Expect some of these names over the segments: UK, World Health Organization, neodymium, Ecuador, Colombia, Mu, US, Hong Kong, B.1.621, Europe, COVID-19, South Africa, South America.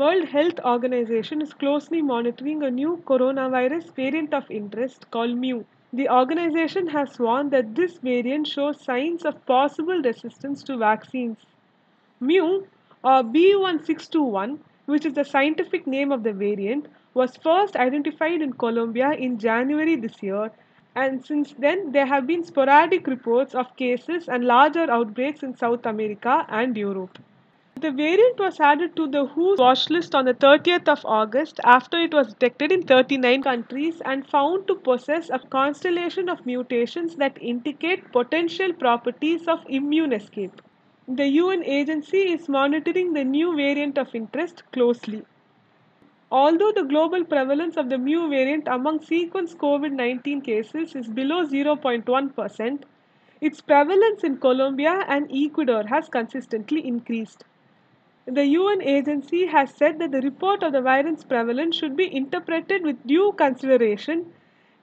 World Health Organization is closely monitoring a new coronavirus variant of interest called Mu. The organization has warned that this variant shows signs of possible resistance to vaccines. Mu, or B.1.621, which is the scientific name of the variant, was first identified in Colombia in January this year, and since then there have been sporadic reports of cases and larger outbreaks in South America and Europe. The variant was added to the WHO's watch list on the 30th of August after it was detected in 39 countries and found to possess a constellation of mutations that indicate potential properties of immune escape. The UN agency is monitoring the new variant of interest closely. Although the global prevalence of the Mu variant among sequenced COVID-19 cases is below 0.1%, its prevalence in Colombia and Ecuador has consistently increased. The UN agency has said that the report of the variant's prevalence should be interpreted with due consideration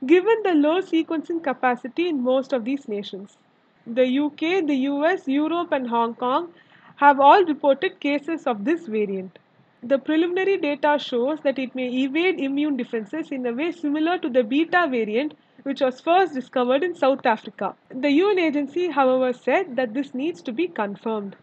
given the low sequencing capacity in most of these nations. The UK, the US, Europe and Hong Kong have all reported cases of this variant. The preliminary data shows that it may evade immune defenses in a way similar to the beta variant, which was first discovered in South Africa. The UN agency, however, said that this needs to be confirmed.